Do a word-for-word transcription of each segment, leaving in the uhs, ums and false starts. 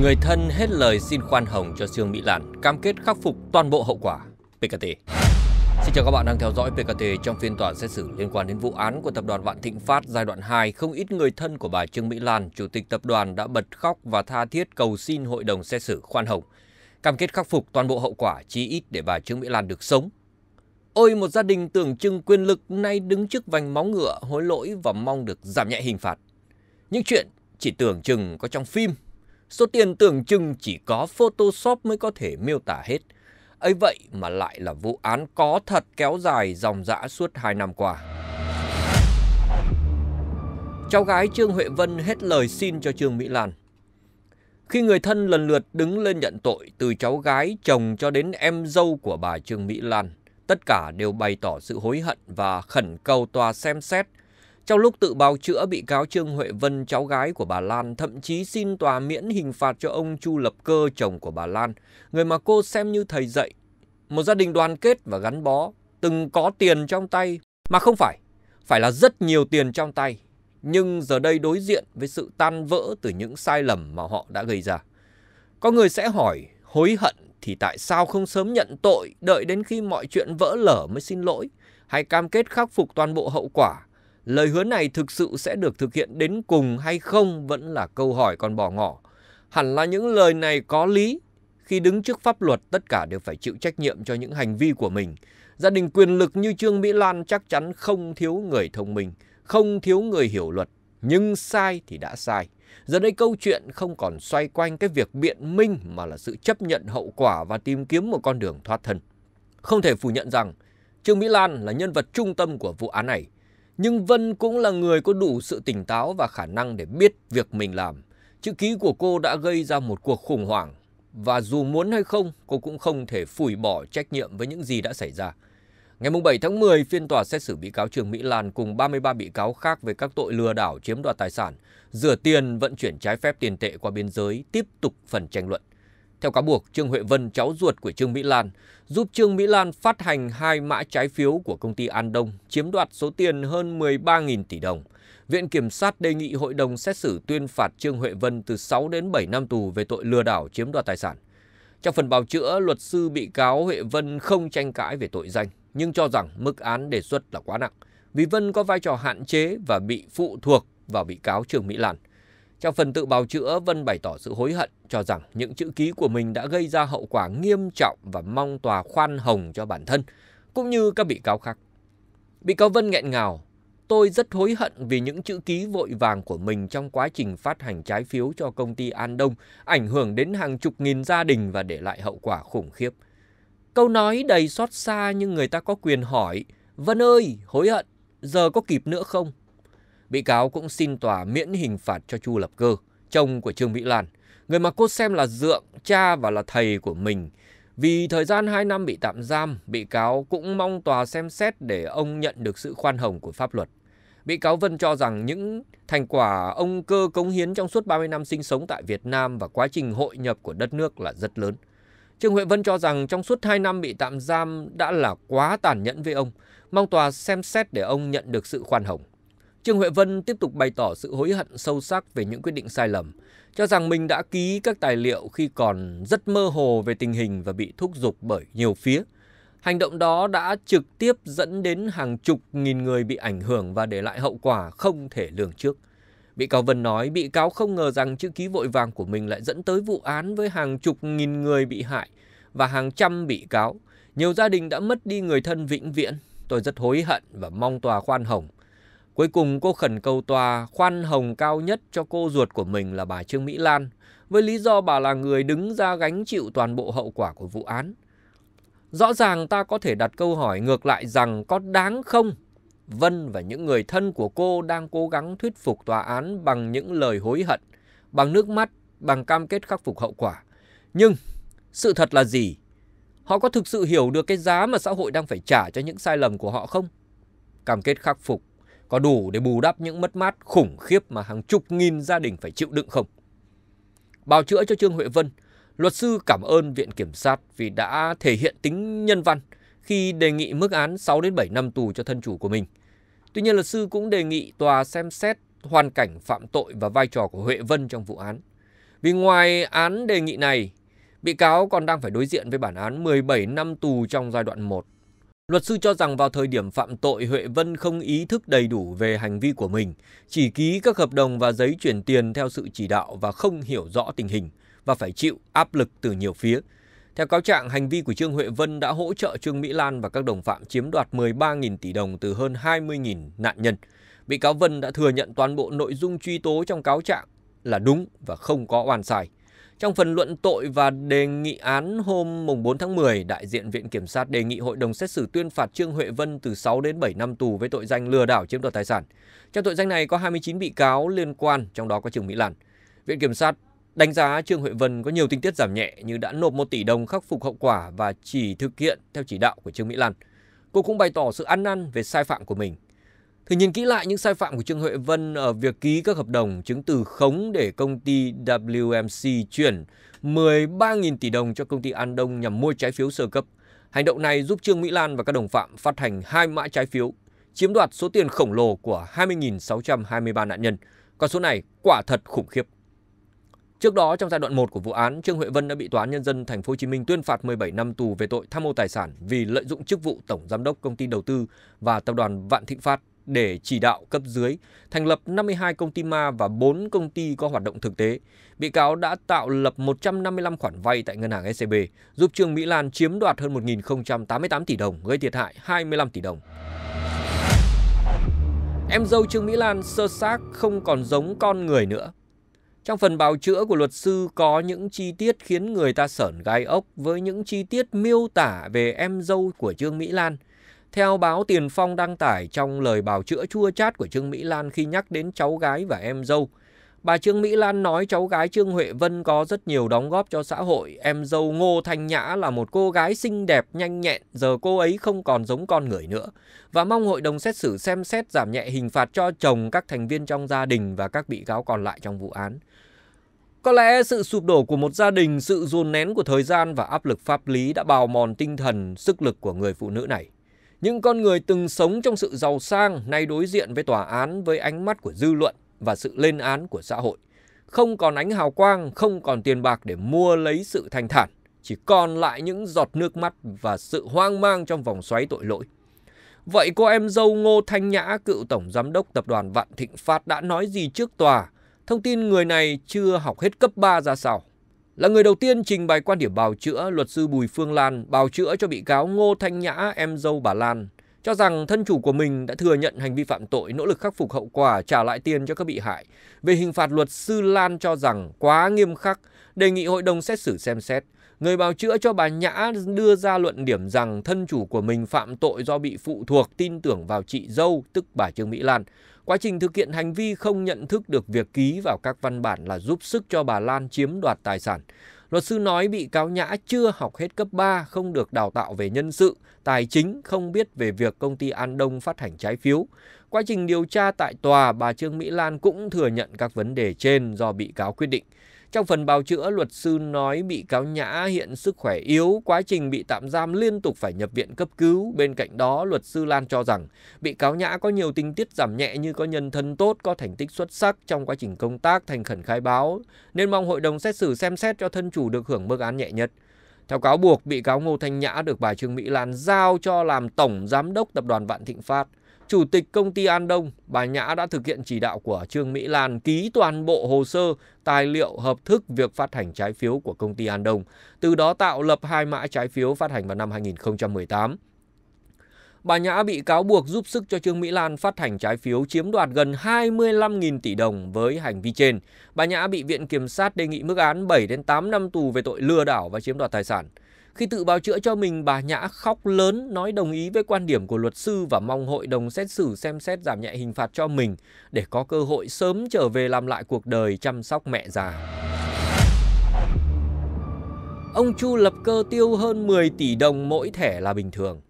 Người thân hết lời xin khoan hồng cho Trương Mỹ Lan, cam kết khắc phục toàn bộ hậu quả. pê ca tê. Xin chào các bạn đang theo dõi pê ca tê. Trong phiên tòa xét xử liên quan đến vụ án của Tập đoàn Vạn Thịnh Phát giai đoạn hai, không ít người thân của bà Trương Mỹ Lan, chủ tịch tập đoàn đã bật khóc và tha thiết cầu xin hội đồng xét xử khoan hồng, cam kết khắc phục toàn bộ hậu quả chí ít để bà Trương Mỹ Lan được sống. Ôi, một gia đình tưởng chừng quyền lực nay đứng trước vành móng ngựa, hối lỗi và mong được giảm nhẹ hình phạt. Những chuyện chỉ tưởng chừng có trong phim, số tiền tưởng chừng chỉ có Photoshop mới có thể miêu tả hết. Ấy vậy mà lại là vụ án có thật kéo dài dòng dã suốt hai năm qua. Cháu gái Trương Huệ Vân hết lời xin cho Trương Mỹ Lan. Khi người thân lần lượt đứng lên nhận tội, từ cháu gái, chồng cho đến em dâu của bà Trương Mỹ Lan, tất cả đều bày tỏ sự hối hận và khẩn cầu tòa xem xét. Trong lúc tự bào chữa, bị cáo Trương Huệ Vân, cháu gái của bà Lan, thậm chí xin tòa miễn hình phạt cho ông Chu Lập Cơ, chồng của bà Lan, người mà cô xem như thầy dạy. Một gia đình đoàn kết và gắn bó, từng có tiền trong tay, mà không phải, phải là rất nhiều tiền trong tay. Nhưng giờ đây đối diện với sự tan vỡ từ những sai lầm mà họ đã gây ra. Có người sẽ hỏi, hối hận thì tại sao không sớm nhận tội, đợi đến khi mọi chuyện vỡ lở mới xin lỗi, hay cam kết khắc phục toàn bộ hậu quả? Lời hứa này thực sự sẽ được thực hiện đến cùng hay không vẫn là câu hỏi còn bỏ ngỏ. Hẳn là những lời này có lý. Khi đứng trước pháp luật, tất cả đều phải chịu trách nhiệm cho những hành vi của mình. Gia đình quyền lực như Trương Mỹ Lan chắc chắn không thiếu người thông minh, không thiếu người hiểu luật. Nhưng sai thì đã sai. Giờ đây câu chuyện không còn xoay quanh cái việc biện minh mà là sự chấp nhận hậu quả và tìm kiếm một con đường thoát thân. Không thể phủ nhận rằng Trương Mỹ Lan là nhân vật trung tâm của vụ án này. Nhưng Vân cũng là người có đủ sự tỉnh táo và khả năng để biết việc mình làm. Chữ ký của cô đã gây ra một cuộc khủng hoảng. Và dù muốn hay không, cô cũng không thể phủi bỏ trách nhiệm với những gì đã xảy ra. Ngày bảy tháng mười, phiên tòa xét xử bị cáo Trương Mỹ Lan cùng ba mươi ba bị cáo khác về các tội lừa đảo chiếm đoạt tài sản, rửa tiền, vận chuyển trái phép tiền tệ qua biên giới tiếp tục phần tranh luận. Theo cáo buộc, Trương Huệ Vân, cháu ruột của Trương Mỹ Lan, giúp Trương Mỹ Lan phát hành hai mã trái phiếu của công ty An Đông, chiếm đoạt số tiền hơn mười ba nghìn tỷ đồng. Viện Kiểm sát đề nghị hội đồng xét xử tuyên phạt Trương Huệ Vân từ sáu đến bảy năm tù về tội lừa đảo chiếm đoạt tài sản. Trong phần bào chữa, luật sư bị cáo Huệ Vân không tranh cãi về tội danh, nhưng cho rằng mức án đề xuất là quá nặng, vì Vân có vai trò hạn chế và bị phụ thuộc vào bị cáo Trương Mỹ Lan. Trong phần tự bào chữa, Vân bày tỏ sự hối hận, cho rằng những chữ ký của mình đã gây ra hậu quả nghiêm trọng và mong tòa khoan hồng cho bản thân, cũng như các bị cáo khác. Bị cáo Vân nghẹn ngào, tôi rất hối hận vì những chữ ký vội vàng của mình trong quá trình phát hành trái phiếu cho công ty An Đông, ảnh hưởng đến hàng chục nghìn gia đình và để lại hậu quả khủng khiếp. Câu nói đầy xót xa nhưng người ta có quyền hỏi, Vân ơi, hối hận, giờ có kịp nữa không? Bị cáo cũng xin tòa miễn hình phạt cho Chu Lập Cơ, chồng của Trương Mỹ Lan, người mà cô xem là dượng, cha và là thầy của mình. Vì thời gian hai năm bị tạm giam, bị cáo cũng mong tòa xem xét để ông nhận được sự khoan hồng của pháp luật. Bị cáo Vân cho rằng những thành quả ông Cơ cống hiến trong suốt ba mươi năm sinh sống tại Việt Nam và quá trình hội nhập của đất nước là rất lớn. Trương Huệ Vân cho rằng trong suốt hai năm bị tạm giam đã là quá tàn nhẫn với ông, mong tòa xem xét để ông nhận được sự khoan hồng. Trương Huệ Vân tiếp tục bày tỏ sự hối hận sâu sắc về những quyết định sai lầm, cho rằng mình đã ký các tài liệu khi còn rất mơ hồ về tình hình và bị thúc giục bởi nhiều phía. Hành động đó đã trực tiếp dẫn đến hàng chục nghìn người bị ảnh hưởng và để lại hậu quả không thể lường trước. Bị cáo Vân nói bị cáo không ngờ rằng chữ ký vội vàng của mình lại dẫn tới vụ án với hàng chục nghìn người bị hại và hàng trăm bị cáo. Nhiều gia đình đã mất đi người thân vĩnh viễn. Tôi rất hối hận và mong tòa khoan hồng. Cuối cùng cô khẩn cầu tòa khoan hồng cao nhất cho cô ruột của mình là bà Trương Mỹ Lan, với lý do bà là người đứng ra gánh chịu toàn bộ hậu quả của vụ án. Rõ ràng ta có thể đặt câu hỏi ngược lại rằng có đáng không? Vân và những người thân của cô đang cố gắng thuyết phục tòa án bằng những lời hối hận, bằng nước mắt, bằng cam kết khắc phục hậu quả. Nhưng sự thật là gì? Họ có thực sự hiểu được cái giá mà xã hội đang phải trả cho những sai lầm của họ không? Cam kết khắc phục có đủ để bù đắp những mất mát khủng khiếp mà hàng chục nghìn gia đình phải chịu đựng không? Bào chữa cho Trương Huệ Vân, luật sư cảm ơn Viện Kiểm sát vì đã thể hiện tính nhân văn khi đề nghị mức án sáu đến bảy năm tù cho thân chủ của mình. Tuy nhiên, luật sư cũng đề nghị tòa xem xét hoàn cảnh phạm tội và vai trò của Huệ Vân trong vụ án. Vì ngoài án đề nghị này, bị cáo còn đang phải đối diện với bản án mười bảy năm tù trong giai đoạn một. Luật sư cho rằng vào thời điểm phạm tội, Huệ Vân không ý thức đầy đủ về hành vi của mình, chỉ ký các hợp đồng và giấy chuyển tiền theo sự chỉ đạo và không hiểu rõ tình hình và phải chịu áp lực từ nhiều phía. Theo cáo trạng, hành vi của Trương Huệ Vân đã hỗ trợ Trương Mỹ Lan và các đồng phạm chiếm đoạt mười ba nghìn tỷ đồng từ hơn hai mươi nghìn nạn nhân. Bị cáo Vân đã thừa nhận toàn bộ nội dung truy tố trong cáo trạng là đúng và không có oan sai. Trong phần luận tội và đề nghị án hôm mùng bốn tháng mười, đại diện Viện Kiểm sát đề nghị hội đồng xét xử tuyên phạt Trương Huệ Vân từ sáu đến bảy năm tù với tội danh lừa đảo chiếm đoạt tài sản. Trong tội danh này có hai mươi chín bị cáo liên quan, trong đó có Trương Mỹ Lan. Viện Kiểm sát đánh giá Trương Huệ Vân có nhiều tình tiết giảm nhẹ như đã nộp một tỷ đồng khắc phục hậu quả và chỉ thực hiện theo chỉ đạo của Trương Mỹ Lan. Cô cũng bày tỏ sự ăn năn về sai phạm của mình. Thử nhìn kỹ lại những sai phạm của Trương Huệ Vân ở việc ký các hợp đồng chứng từ khống để công ty W M C chuyển mười ba nghìn tỷ đồng cho công ty An Đông nhằm mua trái phiếu sơ cấp. Hành động này giúp Trương Mỹ Lan và các đồng phạm phát hành hai mã trái phiếu, chiếm đoạt số tiền khổng lồ của hai mươi nghìn sáu trăm hai mươi ba nạn nhân. Con số này quả thật khủng khiếp. Trước đó, trong giai đoạn một của vụ án, Trương Huệ Vân đã bị Tòa án Nhân dân Thành phố Hồ Chí Minh tuyên phạt mười bảy năm tù về tội tham mô tài sản vì lợi dụng chức vụ Tổng Giám đốc Công ty Đầu tư và Tập đoàn Vạn Thịnh Phát để chỉ đạo cấp dưới thành lập năm mươi hai công ty ma và bốn công ty có hoạt động thực tế. Bị cáo đã tạo lập một trăm năm mươi lăm khoản vay tại ngân hàng S C B, giúp Trương Mỹ Lan chiếm đoạt hơn một nghìn không trăm tám mươi tám tỷ đồng, gây thiệt hại hai mươi lăm tỷ đồng. Em dâu Trương Mỹ Lan sơ xác không còn giống con người nữa. Trong phần bào chữa của luật sư có những chi tiết khiến người ta sởn gai ốc với những chi tiết miêu tả về em dâu của Trương Mỹ Lan. Theo báo Tiền Phong đăng tải, trong lời bào chữa chua chát của Trương Mỹ Lan khi nhắc đến cháu gái và em dâu, bà Trương Mỹ Lan nói cháu gái Trương Huệ Vân có rất nhiều đóng góp cho xã hội. Em dâu Ngô Thanh Nhã là một cô gái xinh đẹp, nhanh nhẹn, giờ cô ấy không còn giống con người nữa. Và mong hội đồng xét xử xem xét giảm nhẹ hình phạt cho chồng, các thành viên trong gia đình và các bị cáo còn lại trong vụ án. Có lẽ sự sụp đổ của một gia đình, sự dồn nén của thời gian và áp lực pháp lý đã bào mòn tinh thần, sức lực của người phụ nữ này. Những con người từng sống trong sự giàu sang nay đối diện với tòa án với ánh mắt của dư luận và sự lên án của xã hội. Không còn ánh hào quang, không còn tiền bạc để mua lấy sự thanh thản, chỉ còn lại những giọt nước mắt và sự hoang mang trong vòng xoáy tội lỗi. Vậy cô em dâu Ngô Thanh Nhã, cựu Tổng Giám đốc Tập đoàn Vạn Thịnh Phát đã nói gì trước tòa? Thông tin người này chưa học hết cấp ba ra sao? Là người đầu tiên trình bày quan điểm bào chữa, luật sư Bùi Phương Lan, bào chữa cho bị cáo Ngô Thanh Nhã, em dâu bà Lan, cho rằng thân chủ của mình đã thừa nhận hành vi phạm tội, nỗ lực khắc phục hậu quả, trả lại tiền cho các bị hại. Về hình phạt, luật sư Lan cho rằng quá nghiêm khắc, đề nghị hội đồng xét xử xem xét. Người bào chữa cho bà Nhã đưa ra luận điểm rằng thân chủ của mình phạm tội do bị phụ thuộc, tin tưởng vào chị dâu, tức bà Trương Mỹ Lan. Quá trình thực hiện hành vi không nhận thức được việc ký vào các văn bản là giúp sức cho bà Lan chiếm đoạt tài sản. Luật sư nói bị cáo Nhã chưa học hết cấp ba, không được đào tạo về nhân sự, tài chính, không biết về việc công ty An Đông phát hành trái phiếu. Quá trình điều tra tại tòa, bà Trương Mỹ Lan cũng thừa nhận các vấn đề trên do bị cáo quyết định. Trong phần bào chữa, luật sư nói bị cáo Nhã hiện sức khỏe yếu, quá trình bị tạm giam liên tục phải nhập viện cấp cứu. Bên cạnh đó, luật sư Lan cho rằng bị cáo Nhã có nhiều tình tiết giảm nhẹ như có nhân thân tốt, có thành tích xuất sắc trong quá trình công tác, thành khẩn khai báo, nên mong hội đồng xét xử xem xét cho thân chủ được hưởng mức án nhẹ nhất. Theo cáo buộc, bị cáo Ngô Thanh Nhã được bà Trương Mỹ Lan giao cho làm Tổng Giám đốc Tập đoàn Vạn Thịnh Phát, Chủ tịch Công ty An Đông. Bà Nhã đã thực hiện chỉ đạo của Trương Mỹ Lan ký toàn bộ hồ sơ, tài liệu hợp thức việc phát hành trái phiếu của Công ty An Đông, từ đó tạo lập hai mã trái phiếu phát hành vào năm hai nghìn không trăm mười tám. Bà Nhã bị cáo buộc giúp sức cho Trương Mỹ Lan phát hành trái phiếu, chiếm đoạt gần hai mươi lăm nghìn tỷ đồng. Với hành vi trên, bà Nhã bị Viện Kiểm sát đề nghị mức án bảy đến tám năm tù về tội lừa đảo và chiếm đoạt tài sản. Khi tự bào chữa cho mình, bà Nhã khóc lớn, nói đồng ý với quan điểm của luật sư và mong hội đồng xét xử xem xét giảm nhẹ hình phạt cho mình để có cơ hội sớm trở về làm lại cuộc đời, chăm sóc mẹ già. Ông Chu Lập Cơ tiêu hơn mười tỷ đồng mỗi thẻ là bình thường.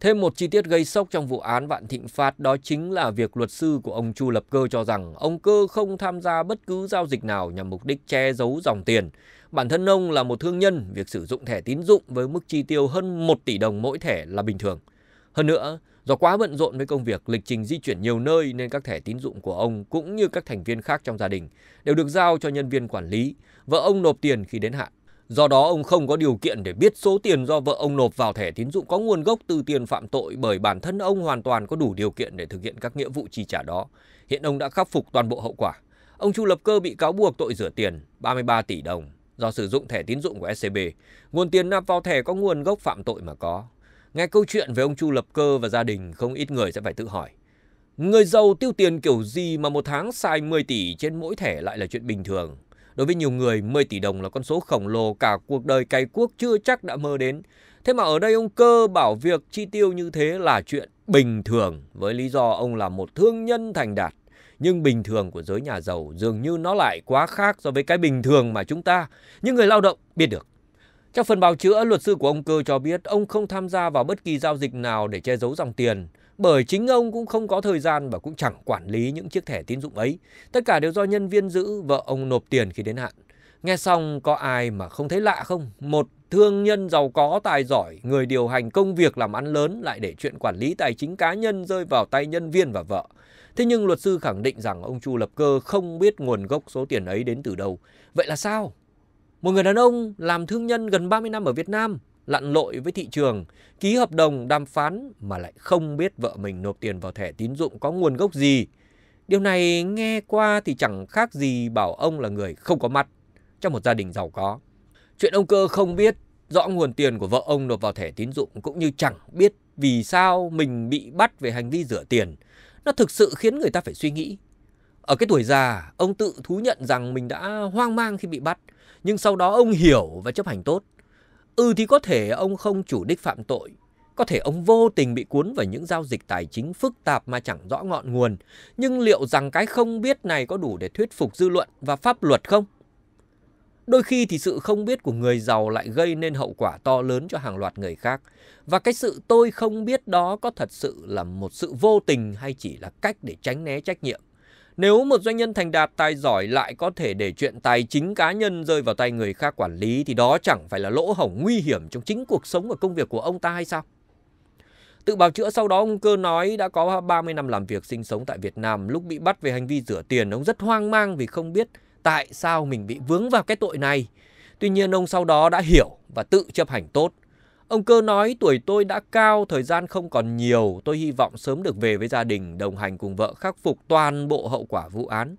Thêm một chi tiết gây sốc trong vụ án Vạn Thịnh Phát đó chính là việc luật sư của ông Chu Lập Cơ cho rằng ông Cơ không tham gia bất cứ giao dịch nào nhằm mục đích che giấu dòng tiền. Bản thân ông là một thương nhân, việc sử dụng thẻ tín dụng với mức chi tiêu hơn một tỷ đồng mỗi thẻ là bình thường. Hơn nữa, Do quá bận rộn với công việc, lịch trình di chuyển nhiều nơi nên các thẻ tín dụng của ông cũng như các thành viên khác trong gia đình đều được giao cho nhân viên quản lý. Vợ ông nộp tiền khi đến hạn. Do đó, ông không có điều kiện để biết số tiền do vợ ông nộp vào thẻ tín dụng có nguồn gốc từ tiền phạm tội, bởi bản thân ông hoàn toàn có đủ điều kiện để thực hiện các nghĩa vụ chi trả đó. Hiện ông đã khắc phục toàn bộ hậu quả. Ông Chu Lập Cơ bị cáo buộc tội rửa tiền ba mươi ba tỷ đồng do sử dụng thẻ tín dụng của ét xê bê. Nguồn tiền nạp vào thẻ có nguồn gốc phạm tội mà có. Nghe câu chuyện về ông Chu Lập Cơ và gia đình, không ít người sẽ phải tự hỏi. Người giàu tiêu tiền kiểu gì mà một tháng xài mười tỷ trên mỗi thẻ lại là chuyện bình thường? Đối với nhiều người, mười tỷ đồng là con số khổng lồ cả cuộc đời cày cuốc chưa chắc đã mơ đến. Thế mà ở đây ông Cơ bảo việc chi tiêu như thế là chuyện bình thường với lý do ông là một thương nhân thành đạt. Nhưng bình thường của giới nhà giàu dường như nó lại quá khác so với cái bình thường mà chúng ta, những người lao động, biết được. Trong phần bào chữa, luật sư của ông Cơ cho biết ông không tham gia vào bất kỳ giao dịch nào để che giấu dòng tiền, bởi chính ông cũng không có thời gian và cũng chẳng quản lý những chiếc thẻ tín dụng ấy. Tất cả đều do nhân viên giữ, vợ ông nộp tiền khi đến hạn. Nghe xong có ai mà không thấy lạ không? Một thương nhân giàu có, tài giỏi, người điều hành công việc làm ăn lớn lại để chuyện quản lý tài chính cá nhân rơi vào tay nhân viên và vợ. Thế nhưng luật sư khẳng định rằng ông Chu Lập Cơ không biết nguồn gốc số tiền ấy đến từ đâu. Vậy là sao? Một người đàn ông làm thương nhân gần ba mươi năm ở Việt Nam, lặn lội với thị trường, ký hợp đồng, đàm phán mà lại không biết vợ mình nộp tiền vào thẻ tín dụng có nguồn gốc gì. Điều này nghe qua thì chẳng khác gì bảo ông là người không có mặt trong một gia đình giàu có. Chuyện ông Cơ không biết rõ nguồn tiền của vợ ông nộp vào thẻ tín dụng cũng như chẳng biết vì sao mình bị bắt về hành vi rửa tiền, nó thực sự khiến người ta phải suy nghĩ. Ở cái tuổi già, ông tự thú nhận rằng mình đã hoang mang khi bị bắt, nhưng sau đó ông hiểu và chấp hành tốt. Ừ thì có thể ông không chủ đích phạm tội, có thể ông vô tình bị cuốn vào những giao dịch tài chính phức tạp mà chẳng rõ ngọn nguồn, nhưng liệu rằng cái không biết này có đủ để thuyết phục dư luận và pháp luật không? Đôi khi thì sự không biết của người giàu lại gây nên hậu quả to lớn cho hàng loạt người khác. Và cái sự tôi không biết đó có thật sự là một sự vô tình hay chỉ là cách để tránh né trách nhiệm? Nếu một doanh nhân thành đạt, tài giỏi lại có thể để chuyện tài chính cá nhân rơi vào tay người khác quản lý thì đó chẳng phải là lỗ hổng nguy hiểm trong chính cuộc sống và công việc của ông ta hay sao? Tự bào chữa sau đó, ông Cơ nói đã có ba mươi năm làm việc sinh sống tại Việt Nam. Lúc bị bắt về hành vi rửa tiền, ông rất hoang mang vì không biết tại sao mình bị vướng vào cái tội này. Tuy nhiên ông sau đó đã hiểu và tự chấp hành tốt. Ông Cơ nói tuổi tôi đã cao, thời gian không còn nhiều. Tôi hy vọng sớm được về với gia đình, đồng hành cùng vợ khắc phục toàn bộ hậu quả vụ án.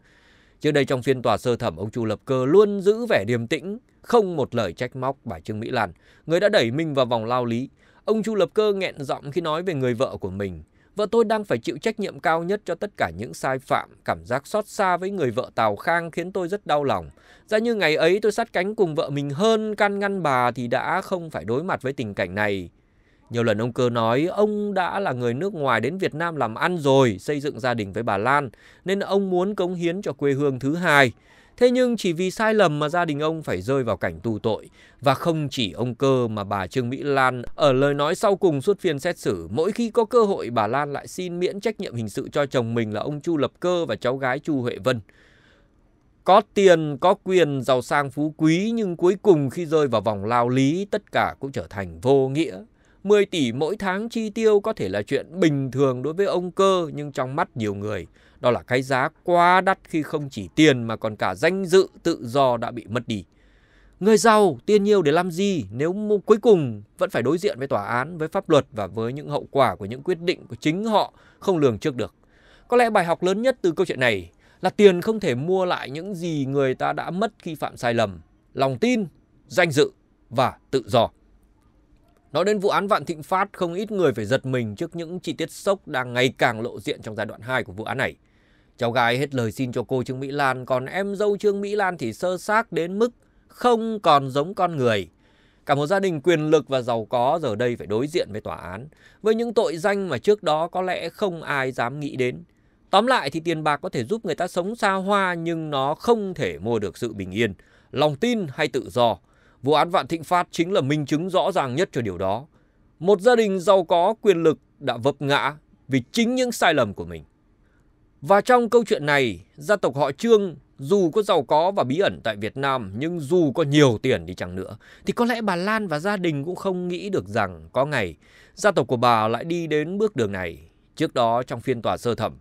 Trước đây trong phiên tòa sơ thẩm, ông Chu Lập Cơ luôn giữ vẻ điềm tĩnh, không một lời trách móc bà Trương Mỹ Lan, người đã đẩy mình vào vòng lao lý. Ông Chu Lập Cơ nghẹn giọng khi nói về người vợ của mình. Vợ tôi đang phải chịu trách nhiệm cao nhất cho tất cả những sai phạm. Cảm giác xót xa với người vợ Tào Khang khiến tôi rất đau lòng. Giá như ngày ấy tôi sát cánh cùng vợ mình hơn, can ngăn bà thì đã không phải đối mặt với tình cảnh này. Nhiều lần ông Cơ nói ông đã là người nước ngoài đến Việt Nam làm ăn rồi, xây dựng gia đình với bà Lan, nên ông muốn cống hiến cho quê hương thứ hai. Thế nhưng chỉ vì sai lầm mà gia đình ông phải rơi vào cảnh tù tội. Và không chỉ ông Cơ mà bà Trương Mỹ Lan, ở lời nói sau cùng suốt phiên xét xử, mỗi khi có cơ hội bà Lan lại xin miễn trách nhiệm hình sự cho chồng mình là ông Chu Lập Cơ và cháu gái Chu Huệ Vân. Có tiền, có quyền, giàu sang phú quý, nhưng cuối cùng khi rơi vào vòng lao lý, tất cả cũng trở thành vô nghĩa. mười tỷ mỗi tháng chi tiêu có thể là chuyện bình thường đối với ông Cơ, nhưng trong mắt nhiều người, đó là cái giá quá đắt khi không chỉ tiền mà còn cả danh dự, tự do đã bị mất đi. Người giàu tiền nhiều để làm gì nếu cuối cùng vẫn phải đối diện với tòa án, với pháp luật và với những hậu quả của những quyết định của chính họ không lường trước được. Có lẽ bài học lớn nhất từ câu chuyện này là tiền không thể mua lại những gì người ta đã mất khi phạm sai lầm: lòng tin, danh dự và tự do. Nói đến vụ án Vạn Thịnh Phát, không ít người phải giật mình trước những chi tiết sốc đang ngày càng lộ diện trong giai đoạn hai của vụ án này. Cháu gái hết lời xin cho cô Trương Mỹ Lan, còn em dâu Trương Mỹ Lan thì sơ xác đến mức không còn giống con người. Cả một gia đình quyền lực và giàu có giờ đây phải đối diện với tòa án, với những tội danh mà trước đó có lẽ không ai dám nghĩ đến. Tóm lại thì tiền bạc có thể giúp người ta sống xa hoa, nhưng nó không thể mua được sự bình yên, lòng tin hay tự do. Vụ án Vạn Thịnh Phát chính là minh chứng rõ ràng nhất cho điều đó. Một gia đình giàu có, quyền lực đã vấp ngã vì chính những sai lầm của mình. Và trong câu chuyện này, gia tộc họ Trương dù có giàu có và bí ẩn tại Việt Nam, nhưng dù có nhiều tiền đi chăng nữa, thì có lẽ bà Lan và gia đình cũng không nghĩ được rằng có ngày gia tộc của bà lại đi đến bước đường này. Trước đó, trong phiên tòa sơ thẩm,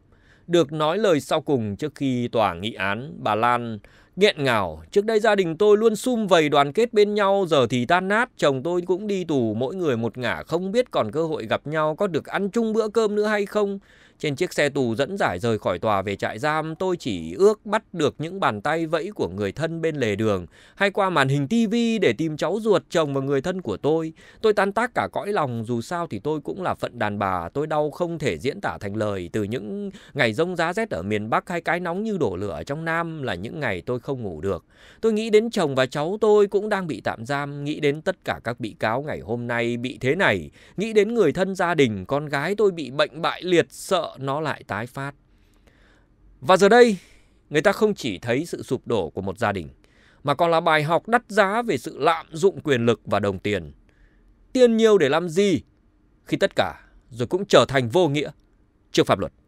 được nói lời sau cùng trước khi tòa nghị án, bà Lan nghẹn ngào: "Trước đây gia đình tôi luôn sum vầy đoàn kết bên nhau, giờ thì tan nát, chồng tôi cũng đi tù, mỗi người một ngả, không biết còn cơ hội gặp nhau, có được ăn chung bữa cơm nữa hay không. Trên chiếc xe tù dẫn giải rời khỏi tòa về trại giam, tôi chỉ ước bắt được những bàn tay vẫy của người thân bên lề đường, hay qua màn hình tivi để tìm cháu ruột, chồng và người thân của tôi. Tôi tan tác cả cõi lòng, dù sao thì tôi cũng là phận đàn bà, tôi đau không thể diễn tả thành lời. Từ những ngày rông giá rét ở miền Bắc hay cái nóng như đổ lửa ở trong Nam là những ngày tôi không ngủ được. Tôi nghĩ đến chồng và cháu tôi cũng đang bị tạm giam, nghĩ đến tất cả các bị cáo ngày hôm nay bị thế này, nghĩ đến người thân gia đình, con gái tôi bị bệnh bại liệt, sợ nó lại tái phát." Và giờ đây, người ta không chỉ thấy sự sụp đổ của một gia đình, mà còn là bài học đắt giá về sự lạm dụng quyền lực và đồng tiền. Tiền nhiều để làm gì khi tất cả rồi cũng trở thành vô nghĩa trước pháp luật.